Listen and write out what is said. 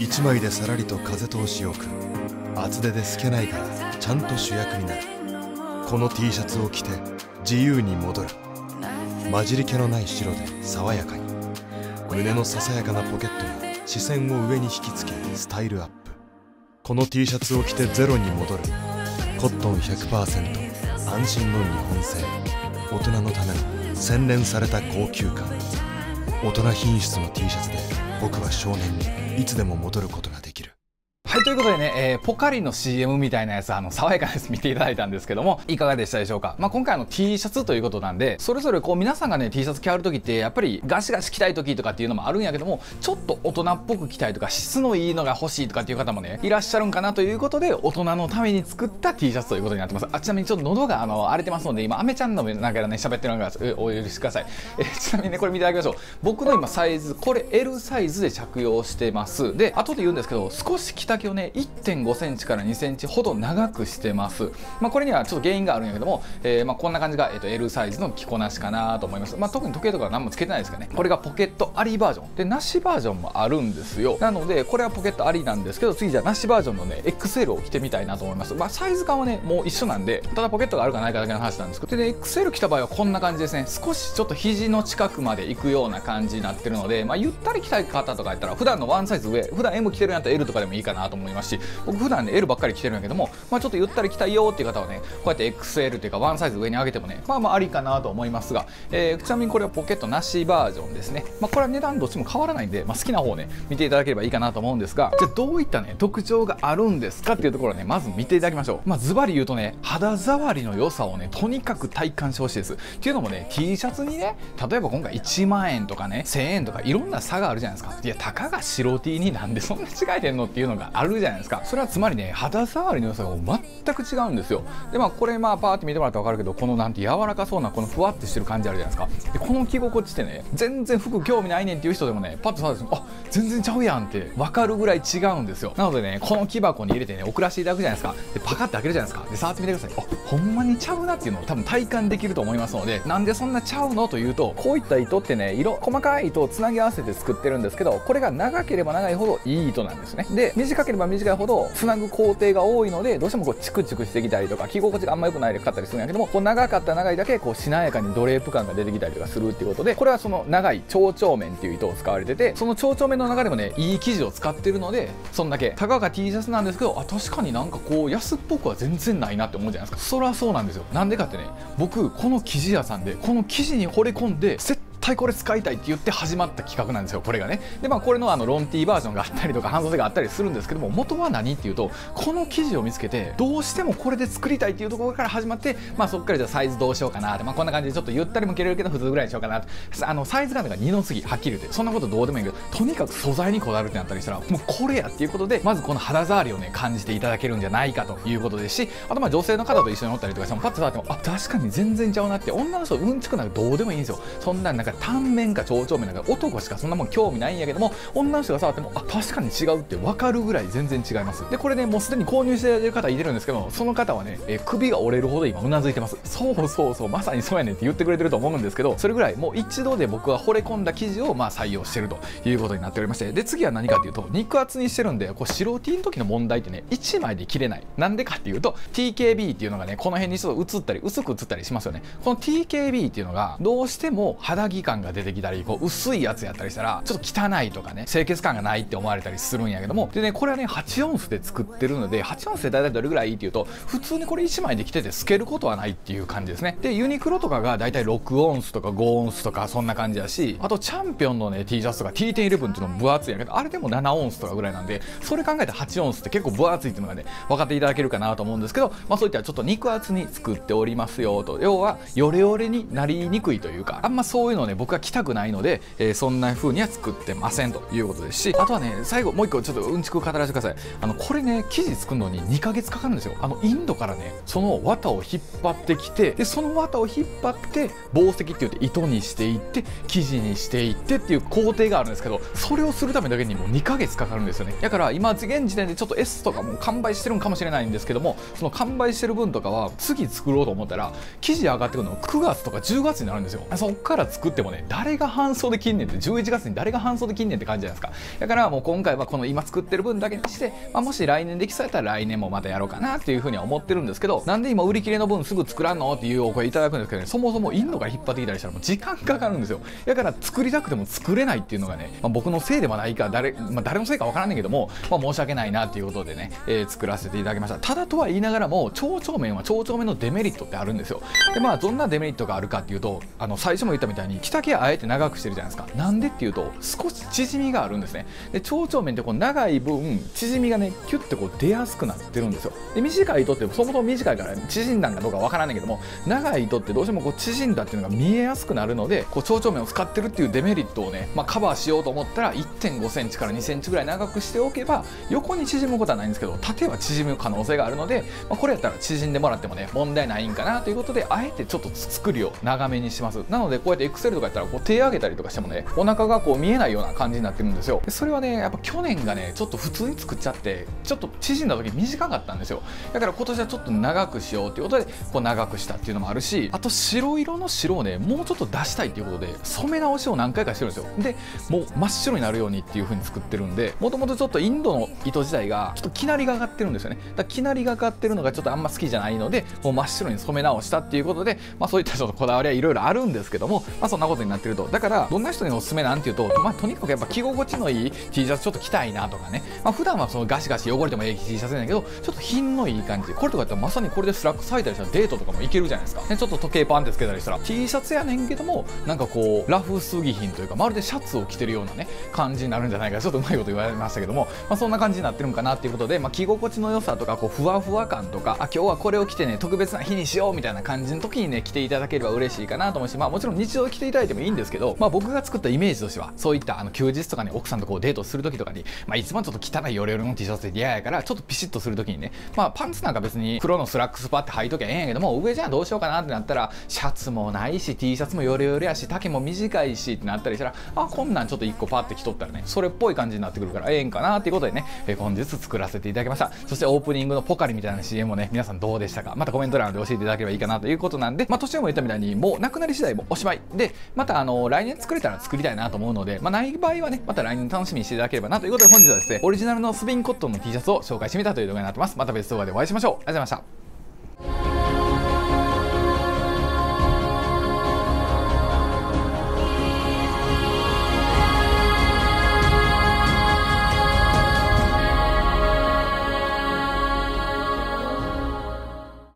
一枚でさらりと風通しよく、厚手で透けないからちゃんと主役になる。この T シャツを着て自由に戻る。混じり気のない白で爽やかに、胸のささやかなポケットが視線を上に引きつけスタイルアップ。この T シャツを着てゼロに戻る。コットン 100% 安心の日本製。大人のための洗練された高級感。大人品質の T シャツで僕は少年にいつでも戻ることができる。はい、ということでね、ポカリの CM みたいなやつ、爽やかなやつ見ていただいたんですけども、いかがでしたでしょうか。今回T シャツということなんで、それぞれこう皆さんがね、T シャツ着はる時って、やっぱりガシガシ着たい時とかっていうのもあるんやけども、ちょっと大人っぽく着たいとか、質のいいのが欲しいとかっていう方もね、いらっしゃるんかなということで、大人のために作った T シャツということになってます。ちなみにちょっと喉が荒れてますので、今、アメちゃんの中でね、喋ってるのがお許しください。ちなみにね、これ見ていただきましょう。僕の今サイズ、これ L サイズで着用してます。で、後で言うんですけど、少し着丈をね 1.5 センチから2センチほど長くしてます。これにはちょっと原因があるんやけども、こんな感じが、L サイズの着こなしかなと思います。特に時計とか何もつけてないですかね。これがポケットありバージョンで、なしバージョンもあるんですよ。なのでこれはポケットありなんですけど、次じゃあなしバージョンのね XL を着てみたいなと思います。サイズ感はねもう一緒なんで、ただポケットがあるかないかだけの話なんですけど、で、ね、XL 着た場合はこんな感じですね。少しちょっと肘の近くまで行くような感じになってるので、ゆったり着たい方とかやったら普段のワンサイズ上、普段 M 着てるんやったら L とかでもいいかなと思いますし、僕普段ね L ばっかり着てるんやけども、ちょっとゆったり着たいよっていう方はね、こうやって XL というかワンサイズ上に上げてもね、ありかなと思いますが、ちなみにこれはポケットなしバージョンですね。これは値段どっちも変わらないんで、好きな方をね見ていただければいいかなと思うんですが、じゃあどういったね特徴があるんですかっていうところをねまず見ていただきましょう。ズバリ言うとね、肌触りの良さをねとにかく体感してほしいです。っていうのもね、 T シャツにね、例えば今回1万円とかね1000円とかいろんな差があるじゃないですか。いや、たかが白 T になんでそんな違いでんのっていうのがあるじゃないですか。それはつまりね、肌触りの良さが全く違うんですよ。でこれパーって見てもらったら分かるけど、このなんて柔らかそうなこのふわってしてる感じあるじゃないですか。でこの着心地ってね、全然服興味ないねんっていう人でもね、パッと触るとあ全然ちゃうやんって分かるぐらい違うんですよ。なのでね、この木箱に入れてね送らせていただくじゃないですか。でパカッて開けるじゃないですか。で触ってみてください。あほんまにちゃうなっていうのを多分体感できると思いますので、なんでそんなちゃうのというと、こういった糸ってね、色細かい糸をつなぎ合わせて作ってるんですけど、これが長ければ長いほどいい糸なんですね。で短ければ短いほどつなぐ工程が多いので、どうしてもこうチクチクしてきたりとか着心地があんま良くないかったりするんやけども、こう長かったら長いだけこうしなやかにドレープ感が出てきたりとかするっていうことで、これはその長い蝶々面っていう糸を使われてて、その蝶々面の中でもねいい生地を使ってるので、そんだけたかが T シャツなんですけど、あ確かになんかこう安っぽくは全然ないなって思うじゃないですか。そりゃそうなんですよ。なんでかってね、僕この生地屋さんでこの生地に惚れ込んでこれ使いたいって言って始まった企画なんですよ、これがね。でこれのロンティーバージョンがあったりとか半袖があったりするんですけども、元は何っていうと、この生地を見つけてどうしてもこれで作りたいっていうところから始まって、そっからじゃあサイズどうしようかなって、こんな感じでちょっとゆったりも着れるけど普通ぐらいにしようかなって、サイズ感とか2の次はっきり言ってそんなことどうでもいいけど、とにかく素材にこだわるってなったりしたらもうこれやっていうことで、まずこの肌触りをね感じていただけるんじゃないかということですし、あと女性の方と一緒に乗ったりとかしてもパッと触ってもあ確かに全然ちゃうなって、女の人うんちくなんかどうでもいいんですよ。そんななんか単面か蝶々面なんか男しかそんなもん興味ないんやけども、女の人が触ってもあ確かに違うって分かるぐらい全然違います。でこれねもうすでに購入している方いてるんですけども、その方はね首が折れるほど今うなずいてます。そうそうそうまさにそうやねんって言ってくれてると思うんですけど、それぐらいもう一度で僕は惚れ込んだ生地を採用してるということになっておりまして、で次は何かっていうと、肉厚にしてるんでこう白 T の時の問題ってね1枚で切れない。なんでかっていうと TKB っていうのがねこの辺にちょっと映ったり薄く映ったりしますよね。この TKB っていうのがどうしても肌着感が出てきたり、こう薄いやつやったりしたらちょっと汚いとかね清潔感がないって思われたりするんやけども、でねこれはね8オンスで作ってるので、8オンスで大体どれぐらいいいっていうと、普通にこれ1枚で着てて透けることはないっていう感じですね。でユニクロとかが大体6オンスとか5オンスとかそんな感じやし、あとチャンピオンのね T シャツとか T1011 っていうのも分厚いんやけど、あれでも7オンスとかぐらいなんで、それ考えたら8オンスって結構分厚いっていうのがね分かっていただけるかなと思うんですけど、そういったちょっと肉厚に作っておりますよと。要はヨレヨレになりにくいというか、あんまそういうのをね僕は着たくないので、そんな風には作ってませんということですし、あとはね最後もう一個ちょっとうんちく語らせてください。これね生地作るのに2ヶ月かかるんですよ。インドからねその綿を引っ張ってきて、でその綿を引っ張って紡績って言って糸にしていって生地にしていってっていう工程があるんですけど、それをするためだけにもう2ヶ月かかるんですよね。だから今現時点でちょっと S とかも完売してるんかもしれないんですけども、その完売してる分とかは次作ろうと思ったら生地上がってくるの9月とか10月になるんですよ。そっから作ってもね、誰が半袖着んねんって、11月に誰が半袖着んねんって感じじゃないですか。だからもう今回はこの今作ってる分だけにして、まあ、もし来年できそうやったら来年もまたやろうかなっていうふうには思ってるんですけど、なんで今売り切れの分すぐ作らんのっていうお声いただくんですけどね、そもそもインドが引っ張ってきたりしたらもう時間かかるんですよ。だから作りたくても作れないっていうのがね、まあ、僕のせいではないか、誰のせいかわからんねんけども、まあ、申し訳ないなっていうことでね、作らせていただきました。ただとは言いながらも、蝶々麺は蝶々麺のデメリットってあるんですよ。でまあどんなデメリットがあるかっていうと、最初も言ったみたいに着丈あえて長くしてるじゃないですか。なんでっていうと少し縮みがあるんですね。で蝶々麺ってこう長い分縮みがねキュッてこう出やすくなってるんですよ。で短い糸ってそもそも短いから縮んだんかどうかわからないけども、長い糸ってどうしてもこう縮んだっていうのが見えやすくなるので、こう蝶々麺を使ってるっていうデメリットをね、まあ、カバーしようと思ったら 1.5 センチから2センチぐらい長くしておけば横に縮むことはないんですけど、縦は縮む可能性があるので、まあ、これやったら縮んでもらってもね問題ないんかなということで、あえてちょっと作りを長めにします。なのでこうやってエクセルとかやったらこう手上げたりとかしてもね、お腹がこう見えないような感じになってるんですよ。それはねやっぱ去年がねちょっと普通に作っちゃってちょっと縮んだ時短かったんですよ。だから今年はちょっと長くしようということでこう長くしたっていうのもあるし、あと白色の白をねもうちょっと出したいっていうことで染め直しを何回かしてるんですよ。でもう真っ白になるようにっていう風に作ってるんで、もともとちょっとインドの糸自体がちょっときなりが上がってるんですよね。だからきなりが上がってるのがちょっとあんま好きじゃないので、もう真っ白に染め直したっていうことで、まあ、そういったちょっとこだわりはいろいろあるんですけども、まあ、そんなことになってると。だからどんな人におすすめなんていうと、まあ、とにかくやっぱ着心地のいい T シャツちょっと着たいなとかね、まあ、普段はそのガシガシ汚れてもいい T シャツなんだけどちょっと品のいい感じ、これとかやったらまさにこれでスラックス履いたりしたらデートとかもいけるじゃないですか、ね、ちょっと時計パンってつけたりしたら T シャツやねんけどもなんかこうラフすぎ品というかまるでシャツを着てるようなね感じになるんじゃないか、ちょっとうまいこと言われましたけども、まあ、そんな感じになってるのかなっていうことで、まあ、着心地の良さとかこうふわふわ感とか、あ今日はこれを着てね特別な日にしようみたいな感じの時にね着ていただければ嬉しいかなと思うし、まあもちろん日常着ていただいてもいいんですけど、まあ僕が作ったイメージとしてはそういった休日とかね奥さんとこうデートする時とかに、まあいつもちょっと汚いヨレヨレの T シャツで嫌やからちょっとピシッとする時にね、まあパンツなんか別に黒のスラックスパって履いときゃええんやけども、上じゃあどうしようかなってなったらシャツもないし T シャツもヨレヨレやし丈も短いしってなったりしたら、あこんなんちょっと1個パッて着とったらねそれっぽい感じになってくるからええんかなっていうことでね、本日作らせていただきました。そしてオープニングのポカリみたいな CM もね皆さんどうでしたか、またコメント欄で教えていただければいいかなということなんで、まあ年も言ったみたいにもうなくなり次第もおしまいで、また来年作れたら作りたいなと思うので、まあ、ない場合はねまた来年楽しみにしていただければなということで、本日はですねオリジナルのスピンコットンの T シャツを紹介してみたという動画になってます。また別動画でお会いしましょう。ありがとうございました。